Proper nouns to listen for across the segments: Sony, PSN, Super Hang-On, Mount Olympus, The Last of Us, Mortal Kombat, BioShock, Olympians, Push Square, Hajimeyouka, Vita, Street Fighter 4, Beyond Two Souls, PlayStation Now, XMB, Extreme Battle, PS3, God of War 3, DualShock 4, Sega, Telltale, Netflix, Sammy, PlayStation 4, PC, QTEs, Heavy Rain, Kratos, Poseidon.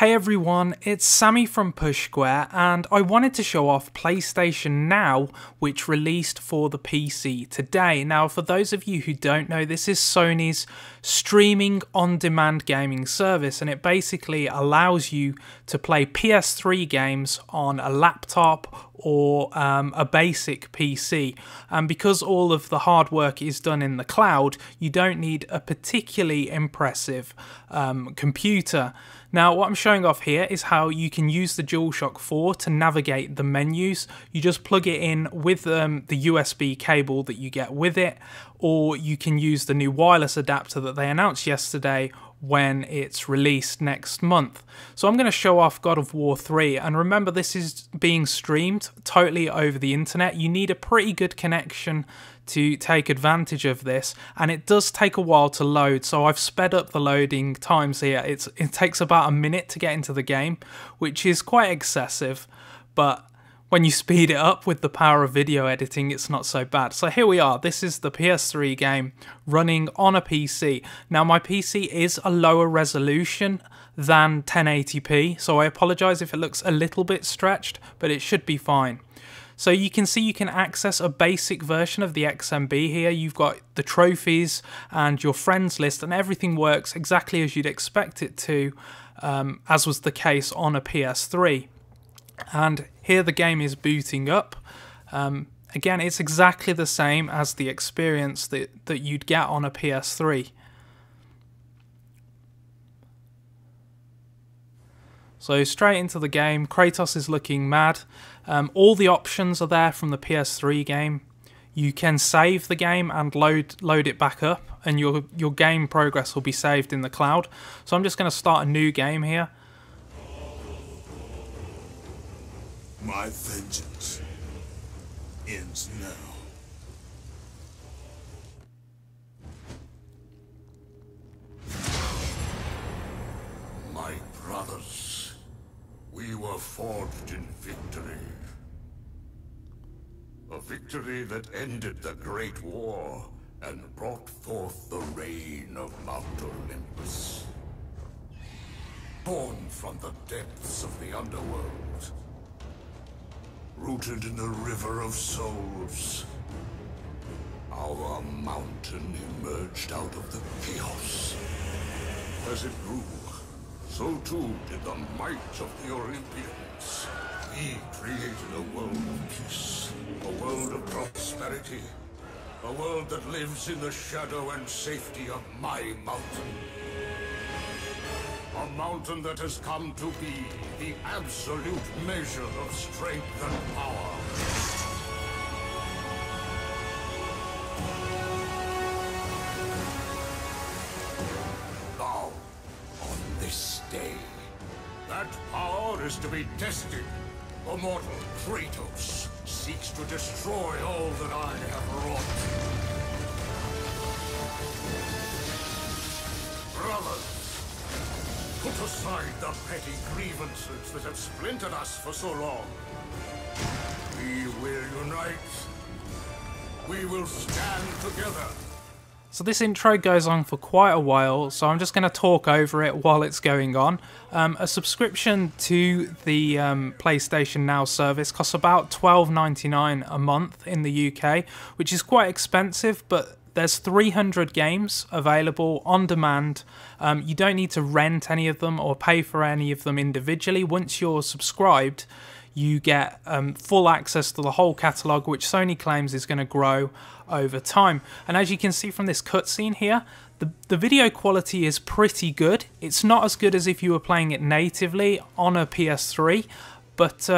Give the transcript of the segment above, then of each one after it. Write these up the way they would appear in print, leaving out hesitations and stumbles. Hey everyone, it's Sammy from Push Square, and I wanted to show off PlayStation Now, which released for the PC today. Now, for those of you who don't know, this is Sony's streaming on-demand gaming service, and it basically allows you to play PS3 games on a laptop or a basic PC. And because all of the hard work is done in the cloud, you don't need a particularly impressive computer. Now, what I'm showing off here is how you can use the DualShock 4 to navigate the menus. You just plug it in with the USB cable that you get with it, or you can use the new wireless adapter that they announced yesterday when it's released next month. So I'm going to show off God of War 3, and remember, this is being streamed totally over the internet. You need a pretty good connection to take advantage of this, and it does take a while to load, so I've sped up the loading times here. It takes about a minute to get into the game, which is quite excessive, but when you speed it up with the power of video editing, it's not so bad. So here we are. This is the PS3 game running on a PC. Now, my PC is a lower resolution than 1080p, so I apologize if it looks a little bit stretched, but it should be fine. So you can see you can access a basic version of the XMB here. You've got the trophies and your friends list, and everything works exactly as you'd expect it to, as was the case on a PS3. And here the game is booting up. Again, it's exactly the same as the experience that you'd get on a PS3. So straight into the game, Kratos is looking mad. All the options are there from the PS3 game. You can save the game and load it back up, and your game progress will be saved in the cloud. So I'm just going to start a new game here. My vengeance ends now. My brothers, we were forged in victory. A victory that ended the Great War and brought forth the reign of Mount Olympus. Born from the depths of the underworld, rooted in the river of souls, our mountain emerged out of the chaos. As it grew, so too did the might of the Olympians. We created a world of peace, a world of prosperity, a world that lives in the shadow and safety of my mountain. A mountain that has come to be the absolute measure of strength and power. Now, on this day, that power is to be tested. Immortal Kratos seeks to destroy all that I have wrought. Brothers, put aside the petty grievances that have splintered us for so long. We will unite. We will stand together. So this intro goes on for quite a while, so I'm just going to talk over it while it's going on. A subscription to the PlayStation Now service costs about $12.99 a month in the UK, which is quite expensive, but there's 300 games available on demand. You don't need to rent any of them or pay for any of them individually. Once you're subscribed, you get full access to the whole catalogue, which Sony claims is going to grow over time. And as you can see from this cutscene here, the video quality is pretty good. It's not as good as if you were playing it natively on a PS3, but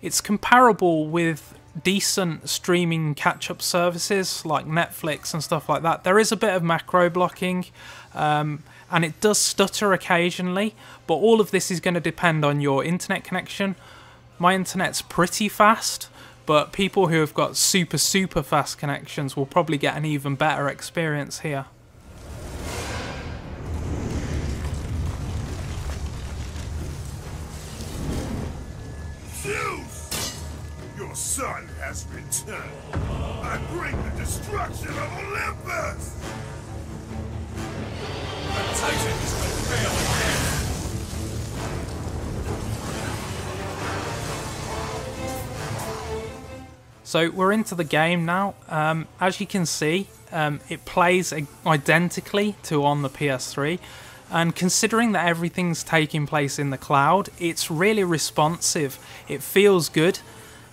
it's comparable with decent streaming catch-up services like Netflix and stuff like that. There is a bit of macro blocking, and it does stutter occasionally, but all of this is going to depend on your internet connection. My internet's pretty fast, but people who have got super fast connections will probably get an even better experience here. Sun has returned. I bring the destruction of Olympus. The Titan is the veil again. So we're into the game now. As you can see, it plays identically to on the PS3. And considering that everything's taking place in the cloud, it's really responsive. It feels good.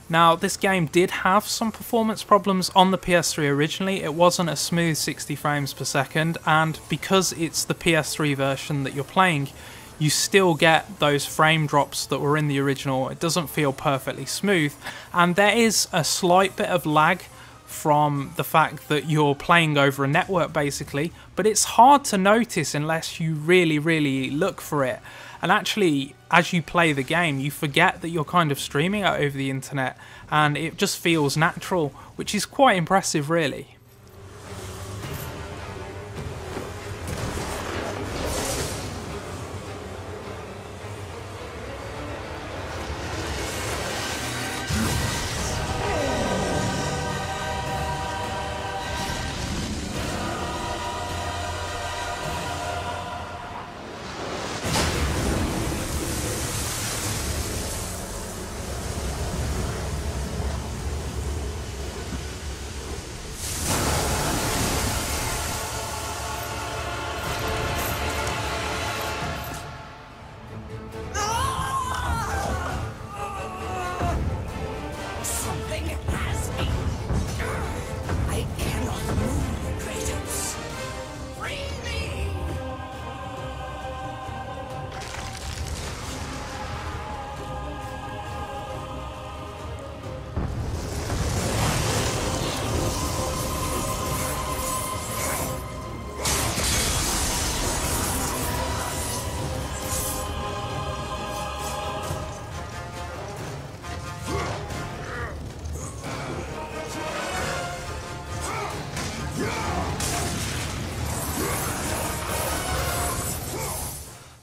Now, this game did have some performance problems on the PS3 originally. It wasn't a smooth 60 frames per second, and because it's the PS3 version that you're playing, you still get those frame drops that were in the original. It doesn't feel perfectly smooth, and there is a slight bit of lag from the fact that you're playing over a network basically, but it's hard to notice unless you really look for it. And actually, as you play the game, you forget that you're kind of streaming it over the internet, and it just feels natural, which is quite impressive really.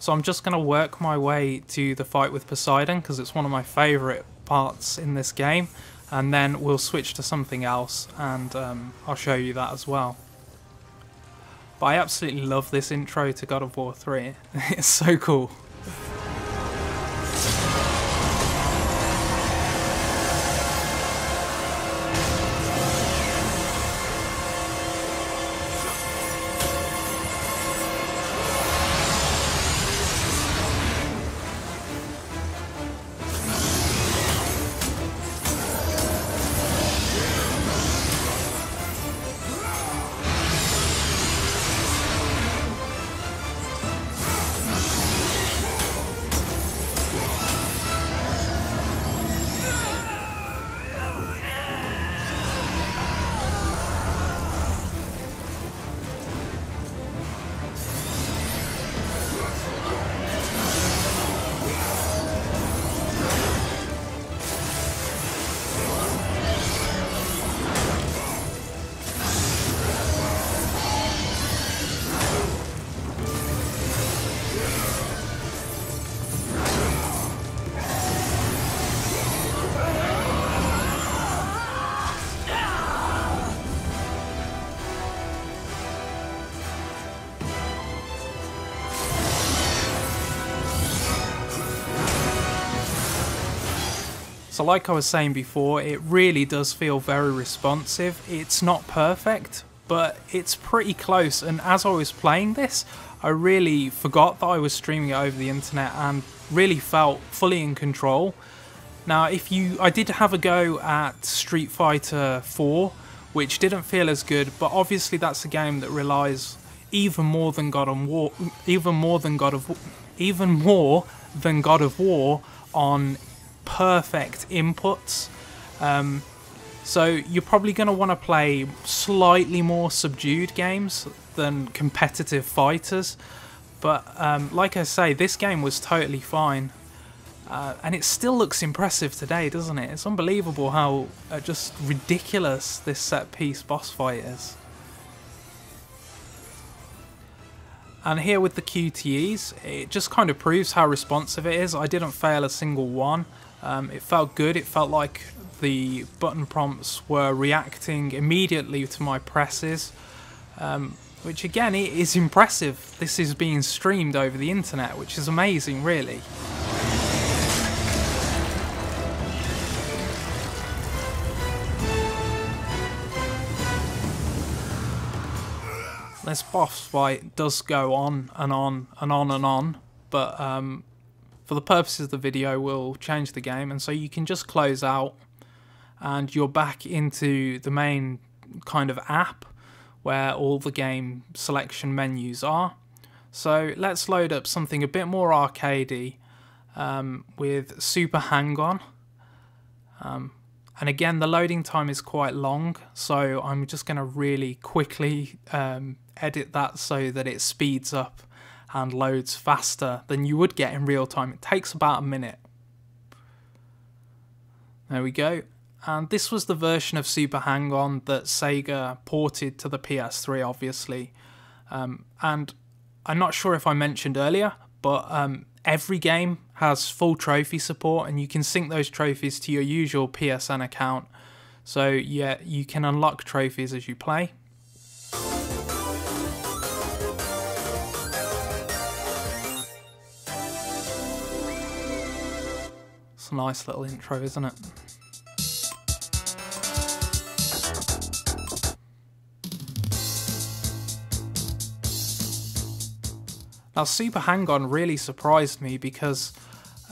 So I'm just going to work my way to the fight with Poseidon because it's one of my favourite parts in this game, and then we'll switch to something else and I'll show you that as well. But I absolutely love this intro to God of War 3, it's so cool. So like I was saying before, it really does feel very responsive. It's not perfect, but it's pretty close, and as I was playing this, I really forgot that I was streaming it over the internet and really felt fully in control. Now, I did have a go at Street Fighter 4, which didn't feel as good, but obviously that's a game that relies even more than God of War on perfect inputs, so you're probably going to want to play slightly more subdued games than competitive fighters, but like I say, this game was totally fine, and it still looks impressive today, doesn't it? It's unbelievable how just ridiculous this set piece boss fight is. And here with the QTEs, it just kind of proves how responsive it is. I didn't fail a single one. It felt good. It felt like the button prompts were reacting immediately to my presses, which again, it is impressive. This is being streamed over the internet, which is amazing really. This boss fight does go on and on and on and on, but for the purposes of the video we'll change the game, and so you can just close out and you're back into the main kind of app where all the game selection menus are. So let's load up something a bit more arcadey with Super Hang-On. And again, the loading time is quite long, so I'm just going to really quickly edit that so that it speeds up and loads faster than you would get in real time. It takes about a minute. There we go. And this was the version of Super Hang-On that Sega ported to the PS3, obviously. And I'm not sure if I mentioned earlier, but every game has full trophy support, and you can sync those trophies to your usual PSN account. So yeah, you can unlock trophies as you play. It's a nice little intro, isn't it? Now, Super Hang-On really surprised me because,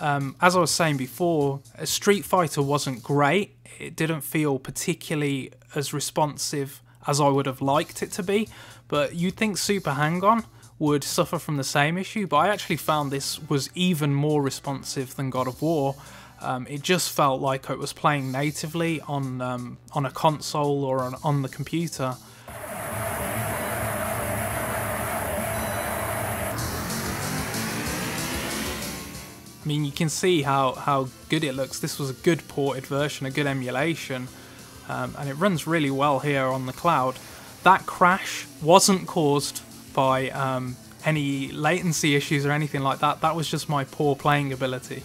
as I was saying before, Street Fighter wasn't great. It didn't feel particularly as responsive as I would have liked it to be, but you'd think Super Hang-On would suffer from the same issue, but I actually found this was even more responsive than God of War. It just felt like it was playing natively on a console or on the computer. I mean, you can see how good it looks. This was a good ported version, a good emulation, and it runs really well here on the cloud. That crash wasn't caused by any latency issues or anything like that. That was just my poor playing ability.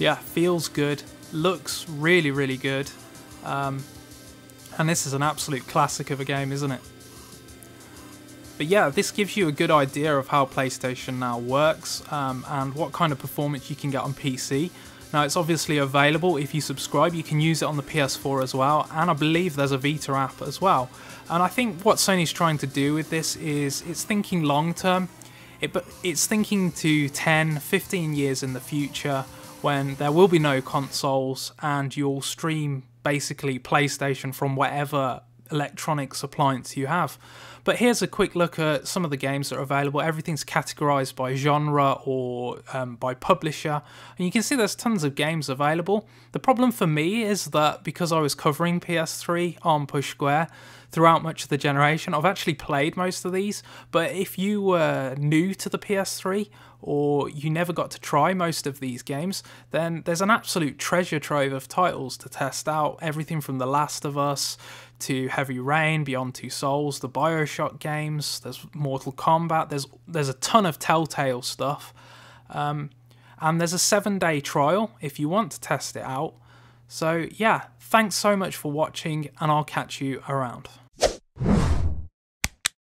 Yeah, feels good, looks really, really good, and this is an absolute classic of a game, isn't it? But yeah, this gives you a good idea of how PlayStation Now works and what kind of performance you can get on PC. Now, it's obviously available if you subscribe. You can use it on the PS4 as well, and I believe there's a Vita app as well. And I think what Sony's trying to do with this is it's thinking long term, it's thinking to 10, 15 years in the future, when there will be no consoles and you'll stream basically PlayStation from whatever electronics appliance you have. But here's a quick look at some of the games that are available. Everything's categorized by genre or by publisher, and you can see there's tons of games available. The problem for me is that because I was covering PS3 on Push Square throughout much of the generation, I've actually played most of these, but if you were new to the PS3 or you never got to try most of these games, then there's an absolute treasure trove of titles to test out. Everything from The Last of Us to Heavy Rain, Beyond Two Souls, the BioShock games, there's Mortal Kombat, there's a ton of Telltale stuff. And there's a 7-day trial if you want to test it out. So yeah, thanks so much for watching, and I'll catch you around.